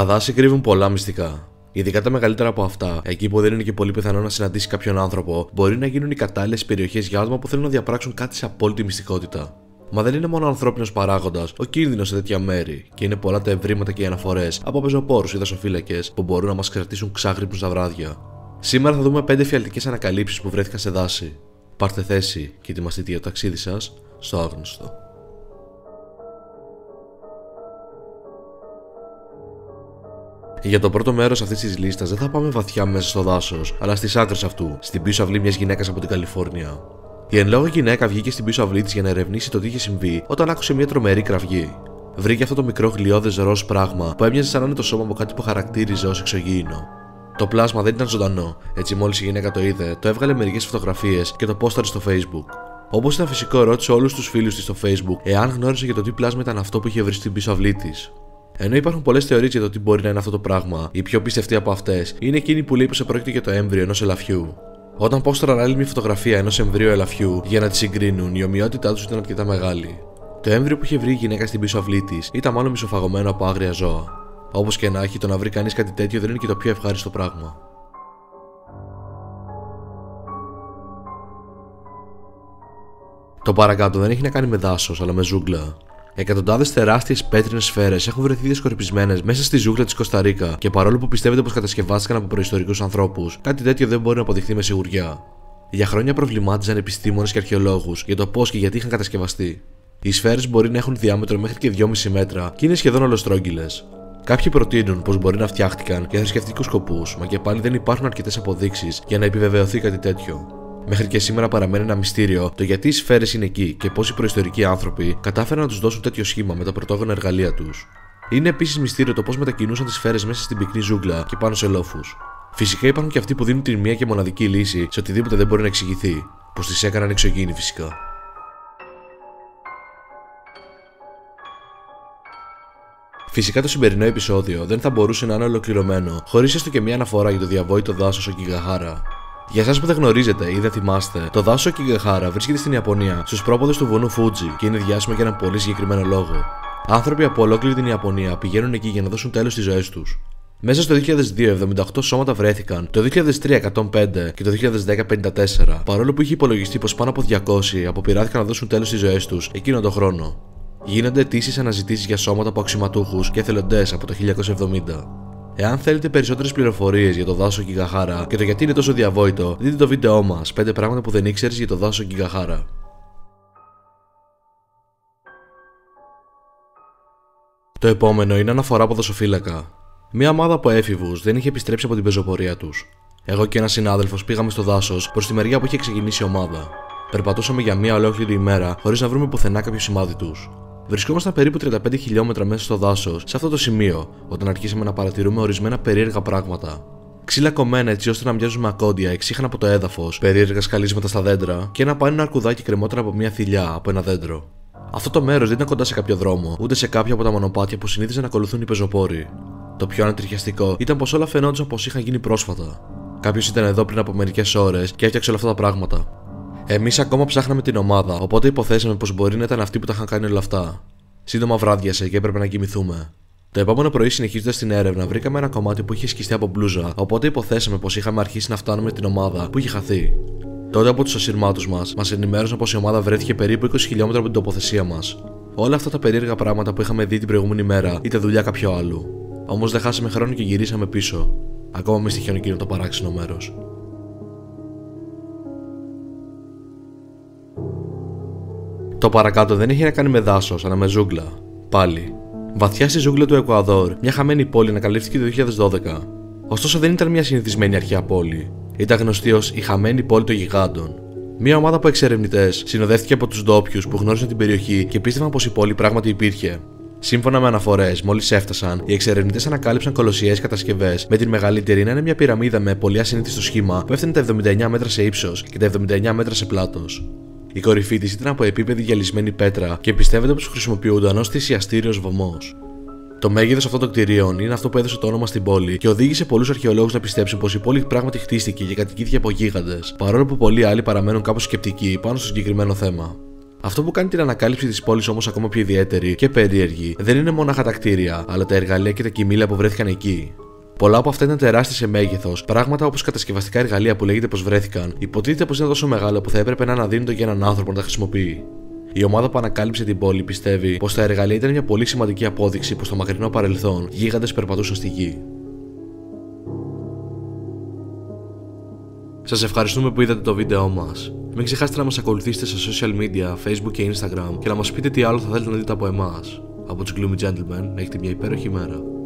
Τα δάση κρύβουν πολλά μυστικά. Ειδικά τα μεγαλύτερα από αυτά, εκεί που δεν είναι και πολύ πιθανό να συναντήσει κάποιον άνθρωπο, μπορεί να γίνουν οι κατάλληλες περιοχές για άτομα που θέλουν να διαπράξουν κάτι σε απόλυτη μυστικότητα. Μα δεν είναι μόνο ο ανθρώπινος παράγοντας, ο κίνδυνος σε τέτοια μέρη, και είναι πολλά τα ευρήματα και οι αναφορές από πεζοπόρους ή δασοφύλακες που μπορούν να μας κρατήσουν ξάχρυπνους τα βράδια. Σήμερα θα δούμε 5 φιαλτικές ανακαλύψεις που βρέθηκαν σε δάση. Πάρτε θέση και ετοιμαστείτε για το ταξίδι σας στο άγνωστο. Για το πρώτο μέρος αυτής της λίστας δεν θα πάμε βαθιά μέσα στο δάσος, αλλά στις άκρες αυτού, στην πίσω αυλή μιας γυναίκας από την Καλιφόρνια. Η εν λόγω γυναίκα βγήκε στην πίσω αυλή της για να ερευνήσει το τι είχε συμβεί όταν άκουσε μια τρομερή κραυγή. Βρήκε αυτό το μικρό γλιώδες ροζ πράγμα που έμοιαζε σαν να είναι το σώμα από κάτι που χαρακτήριζε ως εξωγήινο. Το πλάσμα δεν ήταν ζωντανό, έτσι μόλις η γυναίκα το είδε, το έβγαλε μερικές φωτογραφίες και το πόσταρε στο Facebook. Όπως ήταν φυσικό, ρώτησε όλους τους φίλους της στο Facebook εάν γνώριζε για το τι πλάσμα ήταν αυτό που είχε βρει στην πίσω αυλή της. Ενώ υπάρχουν πολλές θεωρίες για το τι μπορεί να είναι αυτό το πράγμα, η πιο πιστευτή από αυτές είναι εκείνη που λέει πως επρόκειτο για το έμβριο ενός ελαφιού. Όταν πόσταραν άλλη μια φωτογραφία ενός εμβρίου ελαφιού για να τη συγκρίνουν, η ομοιότητά τους ήταν αρκετά μεγάλη. Το έμβριο που είχε βρει η γυναίκα στην πίσω αυλή της ήταν μάλλον μισοφαγωμένο από άγρια ζώα. Όπως και να έχει, το να βρει κανείς κάτι τέτοιο δεν είναι και το πιο ευχάριστο πράγμα. Το παρακάτω δεν έχει να κάνει με δάσος, αλλά με ζούγκλα. Εκατοντάδες τεράστιες πέτρινες σφαίρες έχουν βρεθεί διασκορπισμένες μέσα στη ζούγκλα της Κοσταρίκα και παρόλο που πιστεύετε πως κατασκευάστηκαν από προϊστορικούς ανθρώπους, κάτι τέτοιο δεν μπορεί να αποδειχθεί με σιγουριά. Για χρόνια προβλημάτιζαν επιστήμονες και αρχαιολόγους για το πώς και γιατί είχαν κατασκευαστεί. Οι σφαίρες μπορεί να έχουν διάμετρο μέχρι και 2,5 μέτρα και είναι σχεδόν ολοστρόγγυλες. Κάποιοι προτείνουν πως μπορεί να φτιάχτηκαν για θρησκευτικούς σκοπούς, μα και πάλι δεν υπάρχουν αρκετές αποδείξεις για να επιβεβαιωθεί κάτι τέτοιο. Μέχρι και σήμερα παραμένει ένα μυστήριο το γιατί οι σφαίρες είναι εκεί και πώς οι προϊστορικοί άνθρωποι κατάφεραν να τους δώσουν τέτοιο σχήμα με τα πρωτόγωνα εργαλεία τους. Είναι επίσης μυστήριο το πώς μετακινούσαν τις σφαίρες μέσα στην πυκνή ζούγκλα και πάνω σε λόφους. Φυσικά υπάρχουν και αυτοί που δίνουν την μία και μοναδική λύση σε οτιδήποτε δεν μπορεί να εξηγηθεί, πως τις έκαναν εξωγήινοι φυσικά. Φυσικά το σημερινό επεισόδιο δεν θα μπορούσε να είναι ολοκληρωμένο χωρίς έστω και μία αναφορά για το διαβόητο δάσος Οκιγκαχάρα. Για εσάς που δεν γνωρίζετε ή δεν θυμάστε, το δάσος Οκιγκαχάρα βρίσκεται στην Ιαπωνία, στους πρόποδες του βουνού Φούτζι και είναι διάσημο για έναν πολύ συγκεκριμένο λόγο. Άνθρωποι από ολόκληρη την Ιαπωνία πηγαίνουν εκεί για να δώσουν τέλος στις ζωές τους. Μέσα στο 2002, 78 σώματα βρέθηκαν, το 2003, 105 και το 2010, 54, παρόλο που είχε υπολογιστεί πως πάνω από 200 αποπειράθηκαν να δώσουν τέλος στις ζωές τους εκείνον τον χρόνο. Γίνονται αιτήσεις αναζητήσεις για σώματα από αξιωματούχους και εθελοντές από το 1970. Εάν θέλετε περισσότερες πληροφορίες για το δάσος Οκιγκαχάρα και το γιατί είναι τόσο διαβόητο, δείτε το βίντεό μας 5 πράγματα που δεν ήξερες για το δάσος Οκιγκαχάρα. Το επόμενο είναι αναφορά από δασοφύλακα. Μια ομάδα από έφηβους δεν είχε επιστρέψει από την πεζοπορία τους. Εγώ και ένας συνάδελφος πήγαμε στο δάσος προς τη μεριά που είχε ξεκινήσει η ομάδα. Περπατούσαμε για μια ολόκληρη ημέρα χωρίς να βρούμε πουθενά κάποιο σημάδι τους. Βρισκόμασταν περίπου 35 χιλιόμετρα μέσα στο δάσος, σε αυτό το σημείο, όταν αρχίσαμε να παρατηρούμε ορισμένα περίεργα πράγματα. Ξύλα κομμένα έτσι ώστε να μοιάζουν με ακόντια εξήχαν από το έδαφος, περίεργα σκαλίσματα στα δέντρα και ένα πάνω αρκουδάκι κρεμότερα από μια θηλιά από ένα δέντρο. Αυτό το μέρος δεν ήταν κοντά σε κάποιο δρόμο, ούτε σε κάποια από τα μονοπάτια που συνήθιζαν να ακολουθούν οι πεζοπόροι. Το πιο ανατριχιαστικό ήταν πως όλα φαινόντουσαν πως είχαν γίνει πρόσφατα. Κάποιος ήταν εδώ πριν από μερικές ώρες και έφτιαξε όλα αυτά τα πράγματα. Εμείς ακόμα ψάχναμε την ομάδα, οπότε υποθέσαμε πως μπορεί να ήταν αυτοί που τα είχαν κάνει όλα αυτά. Σύντομα βράδιασε και έπρεπε να κοιμηθούμε. Το επόμενο πρωί, συνεχίζοντας την έρευνα, βρήκαμε ένα κομμάτι που είχε σκιστεί από μπλούζα, οπότε υποθέσαμε πως είχαμε αρχίσει να φτάνουμε την ομάδα που είχε χαθεί. Τότε από τους ασυρμάτους μας ενημέρωσαν πως η ομάδα βρέθηκε περίπου 20 χιλιόμετρα από την τοποθεσία μας. Όλα αυτά τα περίεργα πράγματα που είχαμε δει την προηγούμενη μέρα ήταν δουλειά κάποιου άλλου. Όμως δεν χάσαμε χρόνο και γυρίσαμε πίσω. Ακόμα μη στοιχιώνει εκείνο το παράξενο μέρος. Το παρακάτω δεν έχει να κάνει με δάσος, αλλά με ζούγκλα. Πάλι. Βαθιά στη ζούγκλα του Εκουαδόρ, μια χαμένη πόλη ανακαλύφθηκε το 2012. Ωστόσο δεν ήταν μια συνηθισμένη αρχαία πόλη. Ήταν γνωστή ως η χαμένη πόλη των γιγάντων. Μια ομάδα από εξερευνητές συνοδεύτηκε από τους ντόπιους που γνώριζαν την περιοχή και πίστευαν πως η πόλη πράγματι υπήρχε. Σύμφωνα με αναφορές, μόλις έφτασαν, οι εξερευνητές ανακάλυψαν κολοσσιαίες κατασκευές με την μεγαλύτερη να είναι μια πυραμίδα με πολύ ασυνήθιστο σχήμα που έφτανε τα 79 μέτρα σε ύψος και τα 79 μέτρα σε πλάτος. Η κορυφή της ήταν από επίπεδη γυαλισμένη πέτρα και πιστεύεται πως χρησιμοποιούνταν ως θυσιαστήριος βωμός. Το μέγεθος αυτών των κτηρίων είναι αυτό που έδωσε το όνομα στην πόλη και οδήγησε πολλούς αρχαιολόγους να πιστέψουν πως η πόλη πράγματι χτίστηκε και κατοικήθηκε από γίγαντες, παρόλο που πολλοί άλλοι παραμένουν κάπως σκεπτικοί πάνω στο συγκεκριμένο θέμα. Αυτό που κάνει την ανακάλυψη της πόλης όμως ακόμα πιο ιδιαίτερη και περίεργη δεν είναι μόναχα τα κτίρια, αλλά τα εργαλεία και τα κοιμήλια που βρέθηκαν εκεί. Πολλά από αυτά ήταν τεράστια σε μέγεθος, πράγματα όπως κατασκευαστικά εργαλεία που λέγεται πως βρέθηκαν, υποτίθεται πως είναι τόσο μεγάλα που θα έπρεπε να αναδίνονται για έναν άνθρωπο να τα χρησιμοποιεί. Η ομάδα που ανακάλυψε την πόλη πιστεύει πως τα εργαλεία ήταν μια πολύ σημαντική απόδειξη πως στο μακρινό παρελθόν γίγαντες περπατούσαν στη γη. Σας ευχαριστούμε που είδατε το βίντεό μας. Μην ξεχάσετε να μας ακολουθήσετε στα social media, Facebook και Instagram και να μας πείτε τι άλλο θα θέλετε να δείτε από εμάς. Από τους Gloomy Gentlemen, να έχετε μια υπέροχη μέρα.